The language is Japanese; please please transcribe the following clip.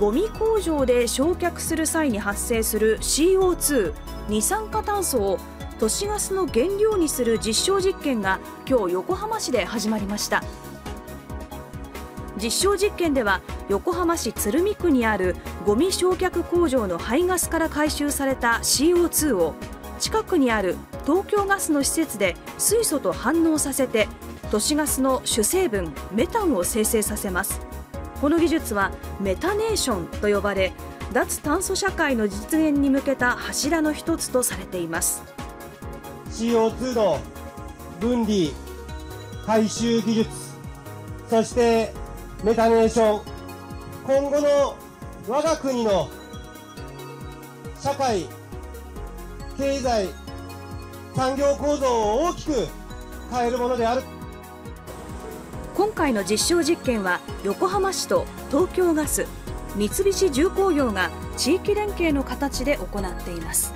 ゴミ工場で焼却する際に発生する CO2 二酸化炭素を都市ガスの原料にする実証実験が今日横浜市で始まりました。実証実験では横浜市鶴見区にあるゴミ焼却工場の排ガスから回収された CO2 を近くにある東京ガスの施設で水素と反応させて都市ガスの主成分メタンを生成させます。この技術はメタネーションと呼ばれ、脱炭素社会の実現に向けた柱の一つとされています。 CO2 の分離回収技術、そしてメタネーション、今後の我が国の社会経済産業構造を大きく変えるものである。今回の実証実験は横浜市と東京ガス、三菱重工業が地域連携の形で行っています。